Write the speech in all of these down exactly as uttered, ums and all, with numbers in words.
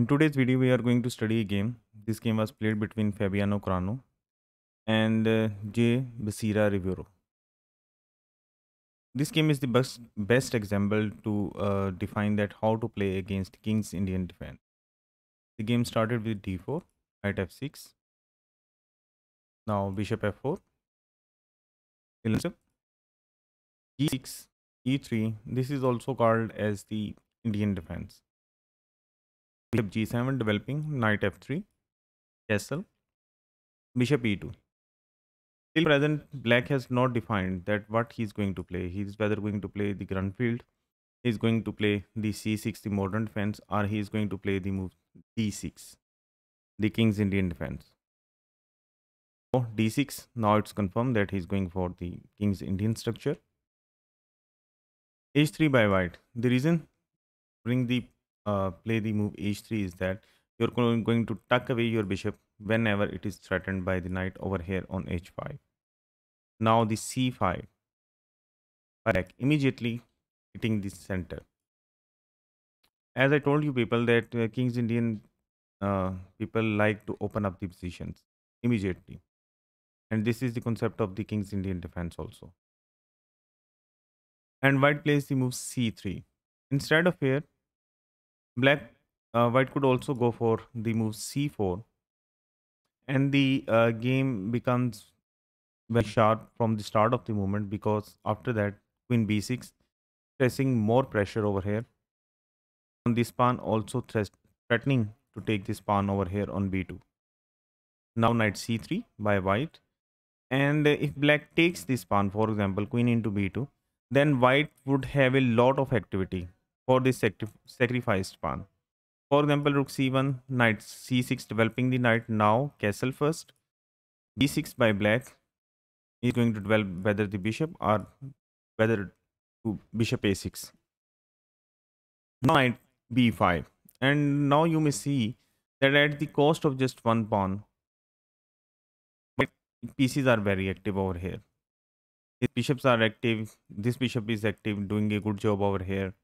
In today's video, we are going to study a game. This game was played between Fabiano Caruana and uh, Jay Basira Rivero. This game is the best, best example to uh, define that how to play against King's Indian Defense. The game started with d four, knight f six, now bishop f four, e six, e three. This is also called as the Indian Defense. Bishop g seven developing, knight f three, castle, bishop e two. Till present, black has not defined that what he is going to play. He is whether going to play the grand field, he is going to play the c six, the modern defense, or he is going to play the move d six, the King's Indian Defense. So d six, now it's confirmed that he is going for the King's Indian structure. h three by white. The reason bring the uh, play the move h three is that you're going to tuck away your bishop whenever it is threatened by the knight over here on h five. Now the c five attack, immediately hitting the center. As I told you people that uh, King's Indian uh, people like to open up the positions immediately, and this is the concept of the King's Indian Defense also. And white plays the move c three. Instead of here, black Uh, white could also go for the move c four, and the uh, game becomes very sharp from the start of the movement, because after that queen b six, pressing more pressure over here on this pawn, also threatening to take this pawn over here on b two. Now knight c three by white, and if black takes this pawn, for example queen into b two, then white would have a lot of activity for this sac sacrificed pawn. For example, rook c one, knight c six developing the knight, now castle first. b six by black is going to develop whether the bishop or whether to bishop a six. Now knight b five. And now you may see that at the cost of just one pawn, pieces are very active over here. These bishops are active, this bishop is active, doing a good job over here.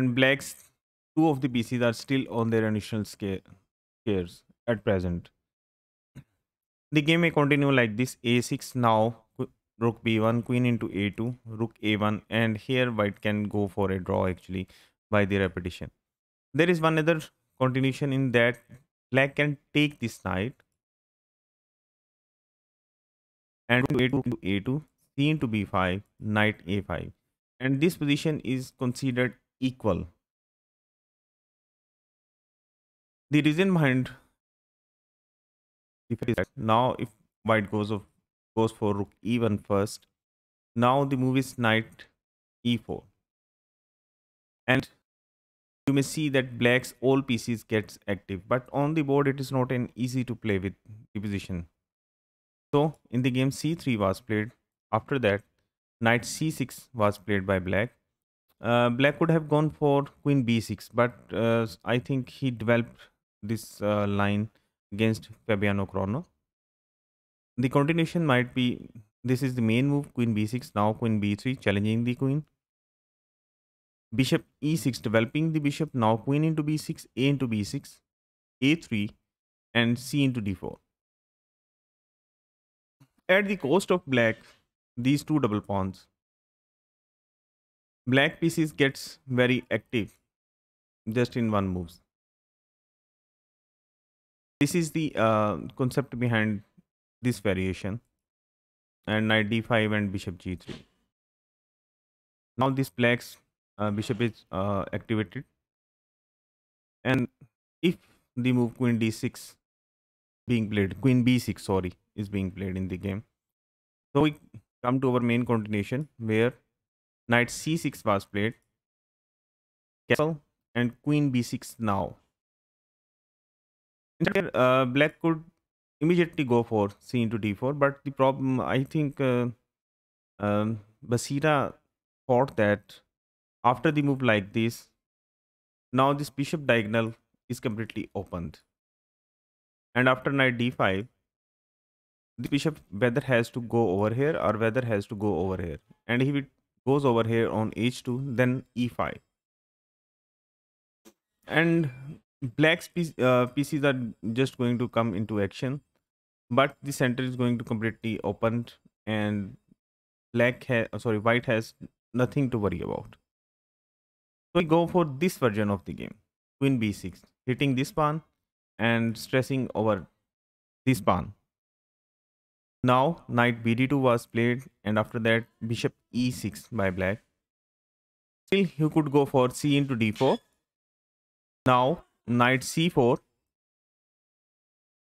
And black's two of the pieces are still on their initial squares at present. The game may continue like this. a six, now rook b one, queen into a two, rook a one, and here white can go for a draw actually by the repetition. There is one other continuation in that black can take this knight and a two into a two, c into b five, knight a five, and this position is considered equal. The reason behind is that now if white goes of goes for rook e one first, now the move is knight e four, and you may see that black's all pieces gets active, but on the board it is not an easy to play with the position. So in the game c three was played. After that knight c six was played by black. Uh, black could have gone for queen b six, but uh, I think he developed this uh, line against Fabiano Caruana. The continuation might be, this is the main move, queen b six, now queen b three, challenging the queen. Bishop e six, developing the bishop, now queen into b six, a into b six, a three, and c into d four. At the cost of black, these two double pawns, black pieces gets very active just in one moves. This is the uh, concept behind this variation, and knight d five and bishop g three. Now this black's uh, bishop is uh, activated, and if the move queen d six being played, queen b six sorry is being played in the game. So we come to our main continuation where knight c six was played, castle, and queen b six now. Instead, uh, black could immediately go for c into d four, but the problem, I think uh, um, Basira thought that after the move like this, now this bishop diagonal is completely opened. And after knight d five, the bishop whether has to go over here or whether has to go over here. And he would goes over here on h two, then e five. and black's piece, uh, pieces are just going to come into action, but the center is going to completely open, and black has sorry white has nothing to worry about. So we go for this version of the game, queen b six, hitting this pawn and stressing over this pawn. Now knight b d two was played, and after that bishop e six by black. Still you could go for c into d four. Now knight c four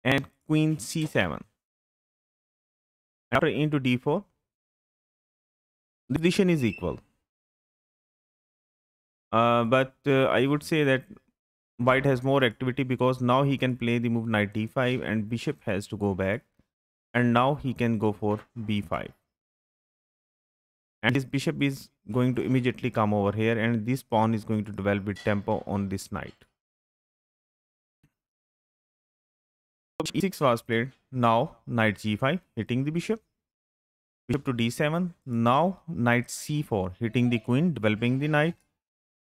and queen c seven. After into d four, the position is equal. Uh, but uh, I would say that white has more activity, because now he can play the move knight d five and bishop has to go back, and now he can go for b five. And this bishop is going to immediately come over here, and this pawn is going to develop with tempo on this knight. e six was played. Now knight g five, hitting the bishop. Bishop to d seven. Now knight c four, hitting the queen, developing the knight.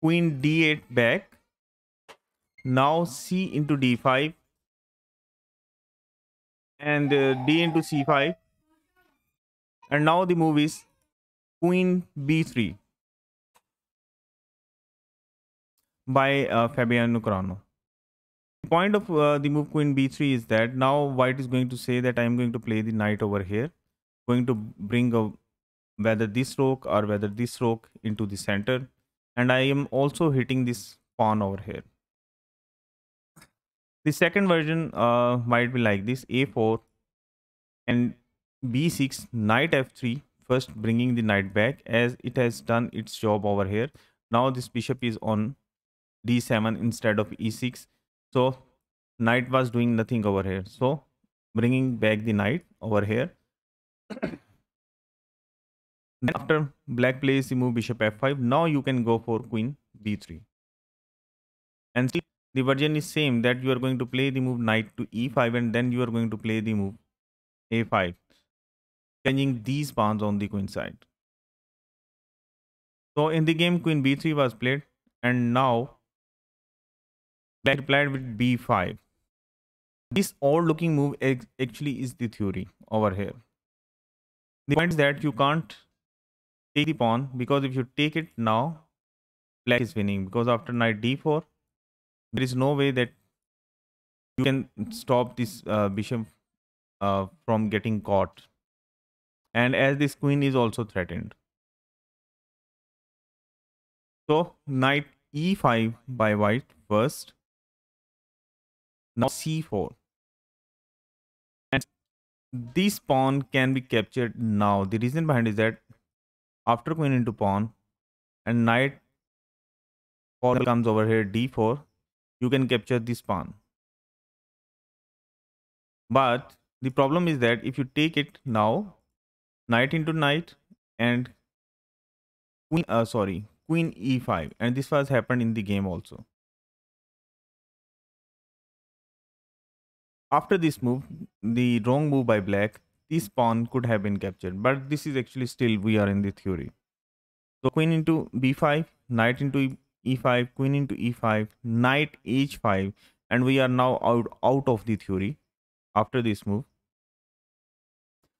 Queen d eight back. Now c into d five and uh, d into c five. And now the move is queen b three by uh, Fabiano Caruana. The point of uh, the move queen b three is that now white is going to say that I am going to play the knight over here, going to bring a, whether this rook or whether this rook into the center, and I am also hitting this pawn over here. The second version uh, might be like this: a four and b six, knight f three, first bringing the knight back as it has done its job over here. Now this bishop is on d seven instead of e six. So knight was doing nothing over here, so bringing back the knight over here. Then after black plays the move bishop f five, now you can go for queen d three. And still the version is same, that you are going to play the move knight to e five, and then you are going to play the move a five, changing these pawns on the queen side. So in the game queen b three was played, and now black replied with b five. This odd looking move actually is the theory over here. The point is that you can't take the pawn, because if you take it now, black is winning, because after knight d four, there is no way that you can stop this uh, bishop uh, from getting caught, and as this queen is also threatened. So knight e five by white first. Now c four, and this pawn can be captured now. The reason behind is that after queen into pawn and knight comes over here d four, you can capture this pawn. But the problem is that if you take it now, knight into knight and queen uh, sorry queen e five, and this was happened in the game also. After this move, the wrong move by black, this pawn could have been captured, but this is actually still we are in the theory. So queen into b five, knight into e five, queen into e five, knight h five, and we are now out out of the theory. After this move,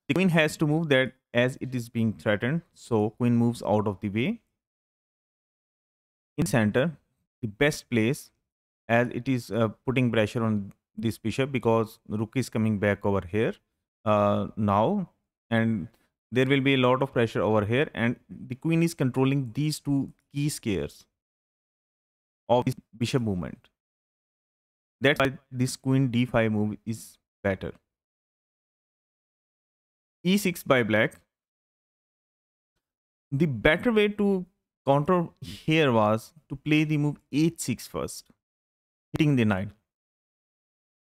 the queen has to move that as it is being threatened, so queen moves out of the way. In center, the best place, as it is uh, putting pressure on this bishop, because rook is coming back over here uh, now, and there will be a lot of pressure over here, and the queen is controlling these two key squares of this bishop movement. That's why this queen d five move is better. e six by black. The better way to counter here was to play the move h six first, hitting the knight.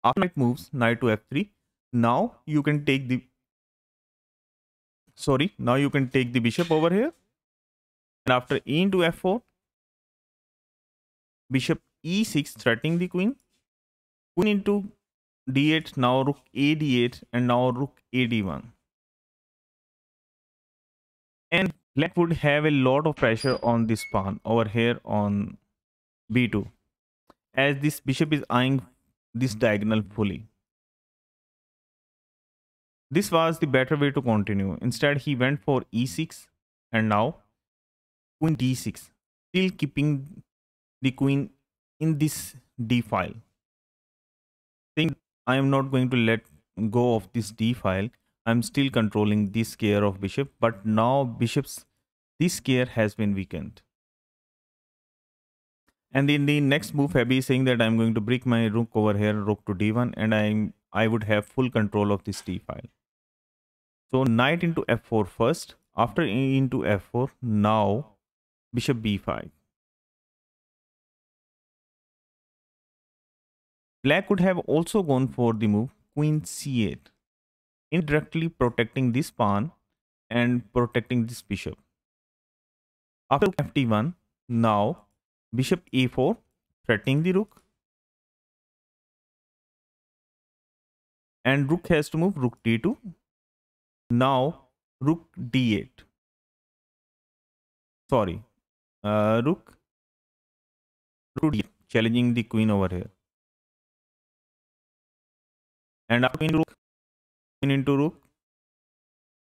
After knight moves knight to f three, now you can take the sorry now you can take the bishop over here, and after e into f four, bishop e six, threatening the queen. Queen into d eight, now rook a d eight, and now rook a d one. And black would have a lot of pressure on this pawn over here on b two, as this bishop is eyeing this diagonal fully. This was the better way to continue. Instead, he went for e six and now queen d six, still keeping the queen in this d file. Think I am not going to let go of this d file. I am still controlling this square of bishop, but now bishop's this square has been weakened. And in the next move, Fabi is saying that I am going to break my rook over here, rook to d one, and I I would have full control of this d file. So knight into f four first, after into f four, now bishop b five. Black could have also gone for the move queen c eight, indirectly protecting this pawn and protecting this bishop. After f d one, now bishop a four, threatening the rook, and rook has to move rook d two. Now rook d eight. Sorry, uh, rook rook d eight, challenging the queen over here. And after queen rook, queen into rook,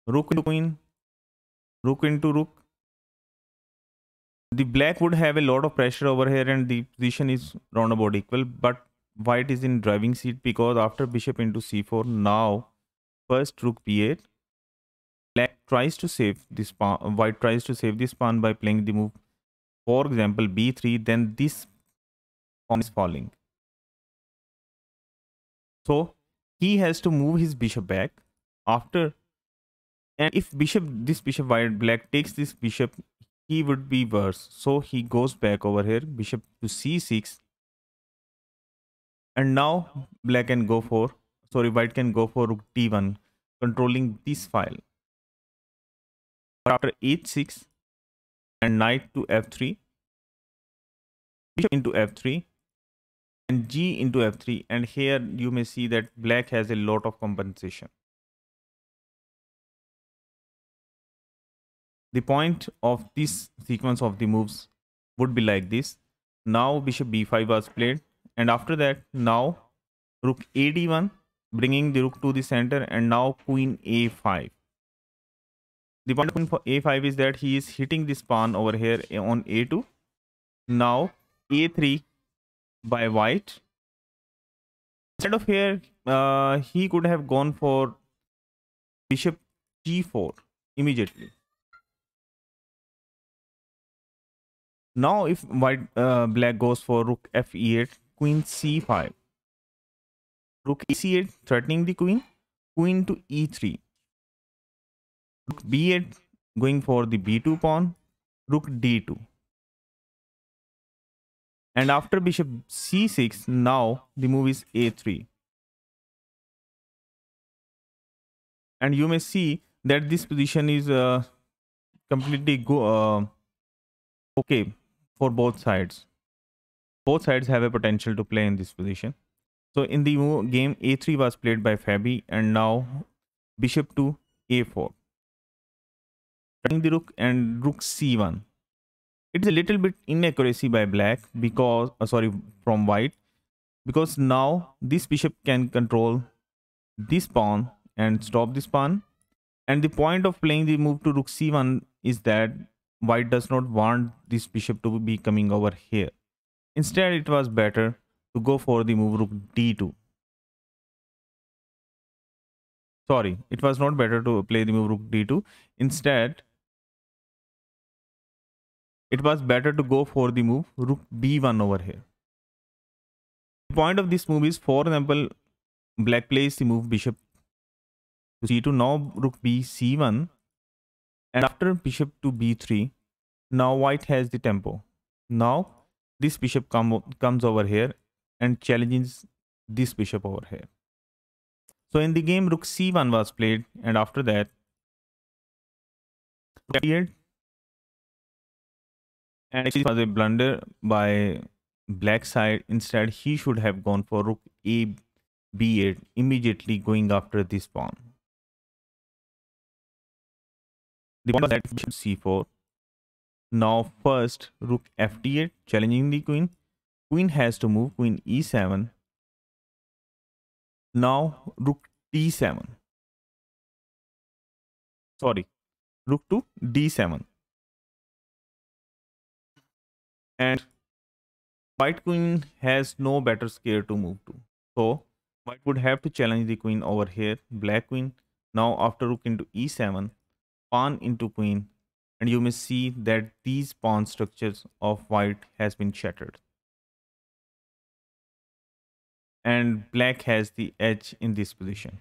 rook into queen, rook into rook. The black would have a lot of pressure over here and the position is round about equal, but white is in driving seat because after bishop into c four, now first rook b eight, black tries to save this pawn, white tries to save this pawn by playing the move, for example b three, then this pawn is falling. So he has to move his bishop back after, and if bishop, this bishop, white, black takes this bishop, he would be worse. So he goes back over here, bishop to c six, and now black can go for, sorry, white can go for rook d one, controlling this file. After h six and knight to f three, bishop into f three and g into f three, and here you may see that black has a lot of compensation. The point of this sequence of the moves would be like this. Now bishop b five was played, and after that now rook a d one, bringing the rook to the center, and now queen a five. The point of queen for a five is that he is hitting this pawn over here on a two. Now a three by white. Instead of here, uh, he could have gone for bishop g four immediately. Now if white uh, black goes for rook f e eight, queen c five, rook e c eight, threatening the queen, queen to e three, rook b eight, going for the b two pawn, rook d two, and after bishop c six, now the move is a three, and you may see that this position is uh, completely go uh, okay for both sides. Both sides have a potential to play in this position. So in the game, a three was played by Fabi, and now bishop to a four, cutting the rook, and rook c one. It's a little bit inaccuracy by black because uh, sorry from white, because now this bishop can control this pawn and stop this pawn, and the point of playing the move to rook c one is that white does not want this bishop to be coming over here. Instead, it was better to go for the move rook d two. Sorry, it was not better to play the move rook d two. Instead, it was better to go for the move rook b one over here. The point of this move is, for example, black plays the move bishop to c two, now rook b c one. And after bishop to b three, now white has the tempo. Now this bishop come, comes over here and challenges this bishop over here. So in the game, rook c one was played, and after that, and it was a blunder by black side. Instead, he should have gone for rook a b eight, immediately going after this pawn. The point was that bishop c four. Now first rook f d eight, challenging the queen, Queen has to move, queen e seven. Now rook d seven. Sorry, rook to d seven. And white queen has no better square to move to. So white would have to challenge the queen over here, black queen. Now after rook into e seven, pawn into queen, and you may see that these pawn structures of white has been shattered. And black has the edge in this position.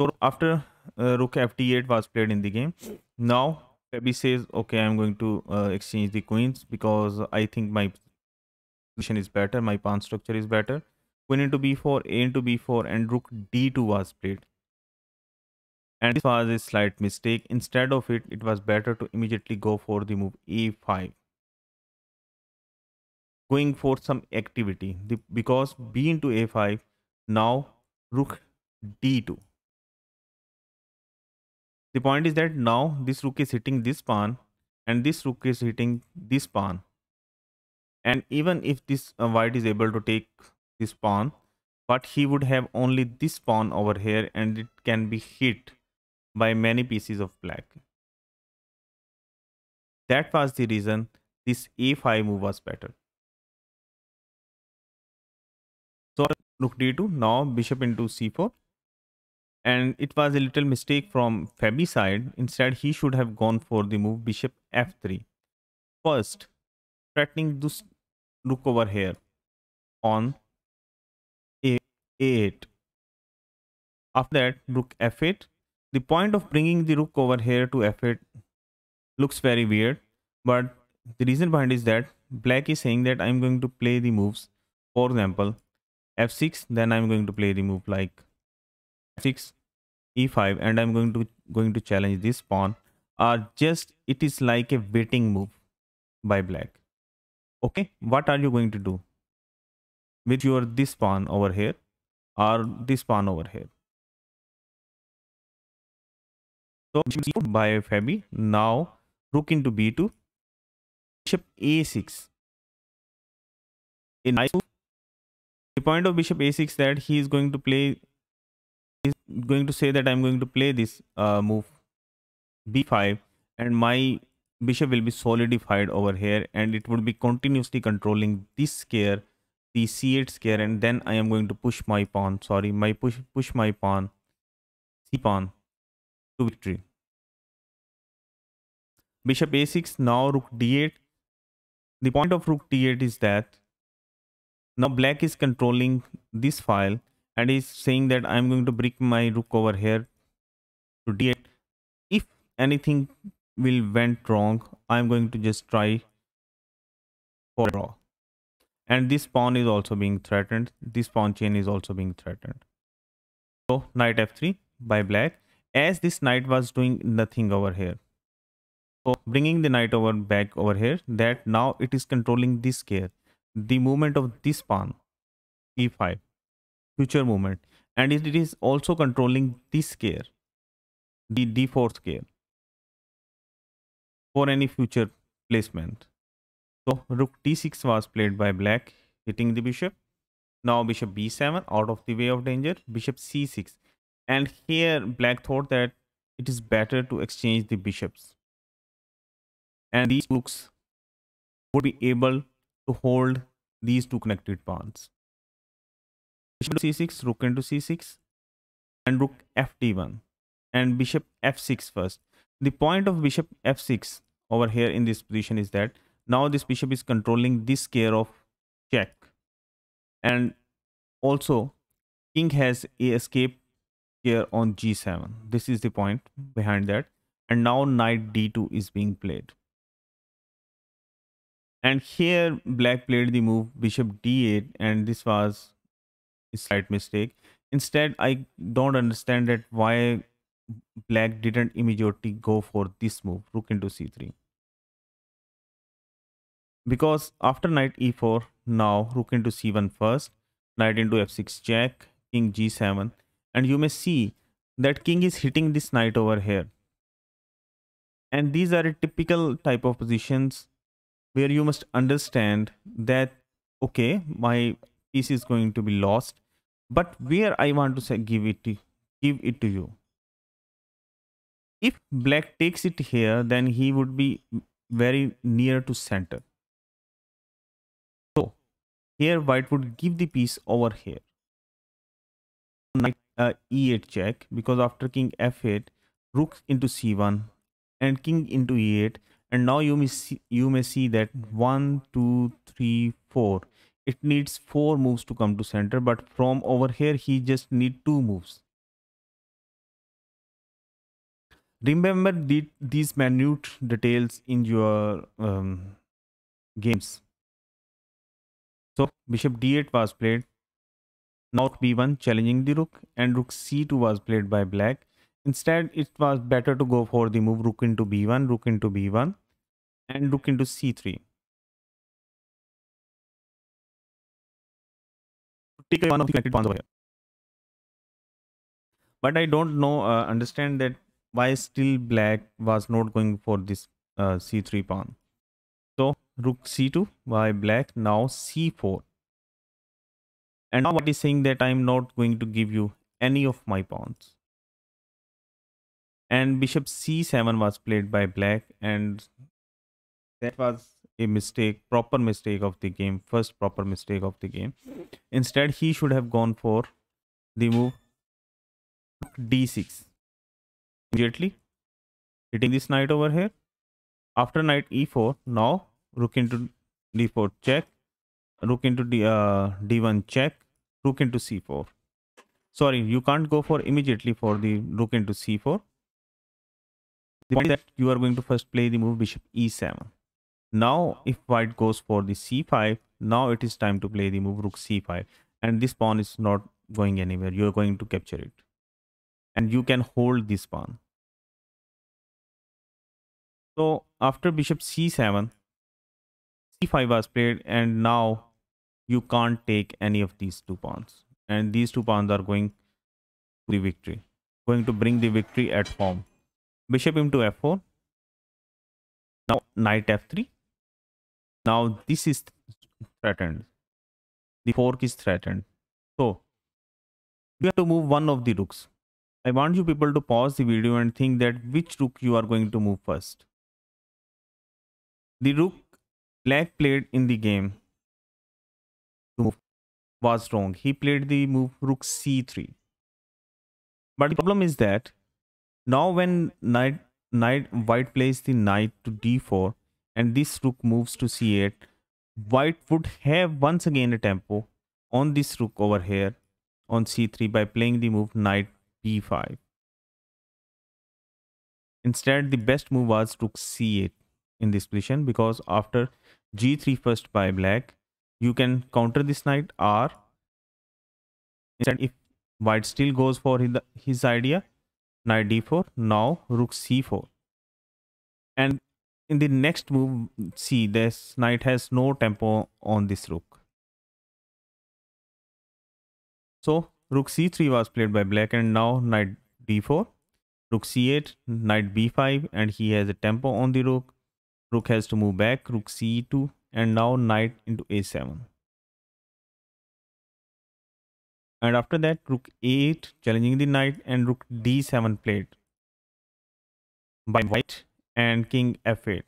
So after uh, rook f d eight was played in the game, now Fabi says, okay, I'm going to uh, exchange the queens because I think my position is better, my pawn structure is better. Queen into b four, a into b four, and rook d two was played. And this was a slight mistake. Instead of it, it was better to immediately go for the move a five. Going for some activity, the, because b into a five, now rook d two. The point is that now this rook is hitting this pawn and this rook is hitting this pawn. And even if this uh, white is able to take this pawn, but he would have only this pawn over here and it can be hit by many pieces of black. That was the reason this a five move was better. So rook d two, now bishop into c four. And it was a little mistake from Fabi's side. Instead, he should have gone for the move bishop f three. First, threatening this rook over here on a eight. After that, rook f eight. The point of bringing the rook over here to f eight looks very weird. But the reason behind is that black is saying that I'm going to play the moves. For example, f six. Then I'm going to play the move like f six. e five, and I'm going to going to challenge this pawn. Are uh, just it is like a waiting move by black. Okay, what are you going to do with your this pawn over here or this pawn over here? So by Fabi, now rook into b two, bishop a six. A nice move. The point of bishop a six that he is going to play. Is going to say that I'm going to play this uh, move b five and my bishop will be solidified over here and it would be continuously controlling this square, the c eight square, and then I am going to push my pawn, sorry, my push push my pawn, c pawn to victory. Bishop a six, now rook d eight. The point of rook d eight is that now black is controlling this file. And is saying that I'm going to bring my rook over here to d eight. If anything will went wrong, I'm going to just try for a draw. And this pawn is also being threatened. This pawn chain is also being threatened. So knight f three by black. As this knight was doing nothing over here. So bringing the knight over back over here. That now it is controlling this square. The movement of this pawn. e five. Future movement, and it is also controlling this square, the d four square, for any future placement. So rook d six was played by black, hitting the bishop. Now bishop b seven, out of the way of danger, bishop c six, and here black thought that it is better to exchange the bishops, and these rooks would be able to hold these two connected pawns. Bishop c six, rook into c six, and rook f d one, and bishop f six first. The point of bishop f six over here in this position is that now this bishop is controlling this square of check, and also king has a escape here on g seven. This is the point behind that, and now knight d two is being played, and here black played the move bishop d eight, and this was slight mistake. Instead, I don't understand that why black didn't immediately go for this move rook into c three, because after knight e four, now rook into c one first, knight into f six check, king g seven, and you may see that king is hitting this knight over here, and these are a typical type of positions where you must understand that okay, my piece is going to be lost, but where I want to say give it to, give it to you. If black takes it here, then he would be very near to center. So here white would give the piece over here. Knight uh, e eight check, because after king f eight, rook into c one and king into e eight, and now you may see, you may see that one, two, three, four. It needs four moves to come to center, but from over here he just need two moves. Remember the, these minute details in your um, games. So bishop d eight was played. Now b one challenging the rook, and rook c two was played by black. Instead, it was better to go for the move rook into b one, rook into b one, and rook into c three. Take one of the connected pawns over here. But I don't know, uh, understand that why still black was not going for this uh, c three pawn. So rook c two by black, now c four. And now what is saying that I am not going to give you any of my pawns. And bishop c seven was played by black, and that was a mistake, proper mistake of the game, first proper mistake of the game. Instead, he should have gone for the move d six. Immediately, hitting this knight over here. After knight e four, now rook into d four check, rook into d, uh, d one check, rook into c four. Sorry, you can't go for immediately for the rook into c four. The point is that you are going to first play the move bishop e seven. Now if white goes for the c five, now it is time to play the move rook c five, and this pawn is not going anywhere. You are going to capture it, and you can hold this pawn. So after bishop c seven, c five was played, and now you can't take any of these two pawns, and these two pawns are going to the victory, going to bring the victory at home. Bishop into f four, now knight f three. Now this is threatened. The fork is threatened. So you have to move one of the rooks. I want you people to pause the video and think that which rook you are going to move first. The rook black played in the game was wrong. He played the move rook c three. But the problem is that now when knight knight white plays the knight to d four and this rook moves to c eight, white would have once again a tempo on this rook over here on c three by playing the move knight b five. Instead, the best move was rook c eight in this position, because after g three first by black, you can counter this knight, or instead if white still goes for his, his idea, knight d four, now rook c four, and in the next move, see this knight has no tempo on this rook. So rook c three was played by black, and now knight d four, rook c eight, knight b five, and he has a tempo on the rook. Rook has to move back, rook c two, and now knight into a seven. And after that, rook a eight challenging the knight, and rook d seven played by white, and king f eight.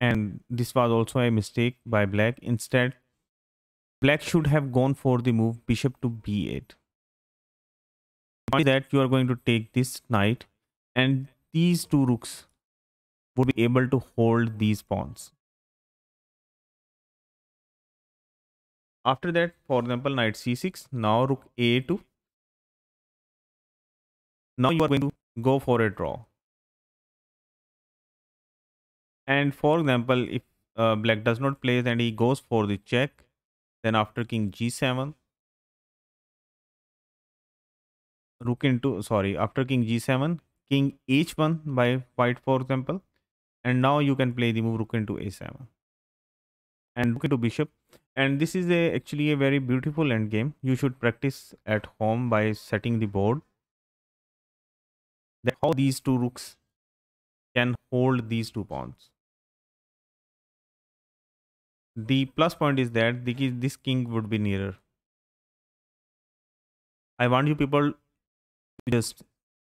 And this was also a mistake by black. Instead, black should have gone for the move bishop to b eight. By that, you are going to take this knight, and these two rooks would be able to hold these pawns. After that, for example, knight c six, now rook a two. Now you are going to go for a draw. And for example, if uh, black does not play and he goes for the check, then after king g seven, rook into, sorry, after king g seven, king h one by white, for example, and now you can play the move rook into a seven. And rook into bishop. And this is a, actually a very beautiful endgame. You should practice at home by setting the board. That how these two rooks can hold these two pawns. The plus point is that the, this king would be nearer. I want you people to just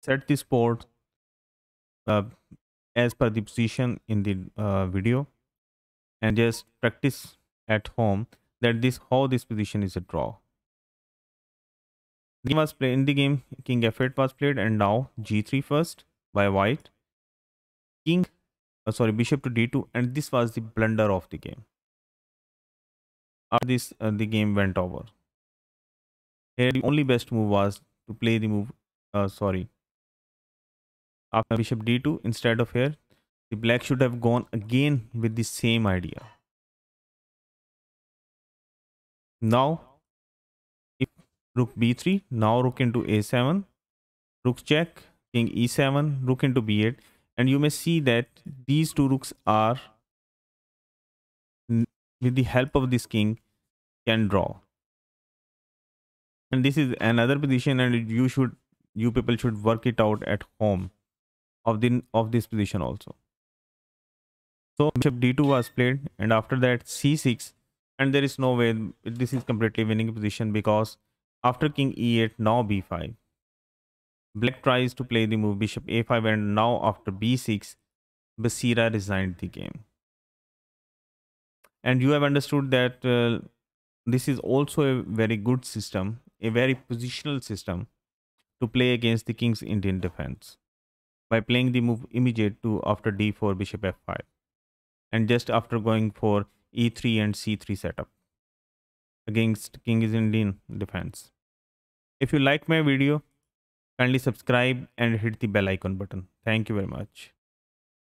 set this port uh, as per the position in the uh, video, and just practice at home that this how this position is a draw. The game was played in the game. King F eight was played, and now G three first by white. King, uh, sorry, Bishop to D two, and this was the blunder of the game. After this, uh, the game went over. Here, the only best move was to play the move. Uh, sorry. After Bishop D two, instead of here, the black should have gone again with the same idea. Now, if Rook B three, now Rook into A seven, Rook check, King E seven, Rook into B eight, and you may see that these two rooks are, with the help of this king, can draw. And this is another position, and you should, you people should work it out at home of the of this position also. So Bishop D two was played, and after that C six, and there is no way this is completely winning position, because after King E eight, now B five, black tries to play the move Bishop A five, and now after B six, Basira resigned the game. And you have understood that uh, this is also a very good system, a very positional system to play against the King's Indian defense, by playing the move immediate to after D four, Bishop F five, and just after going for E three and C three setup against King's Indian defense. If you like my video, kindly subscribe and hit the bell icon button. Thank you very much.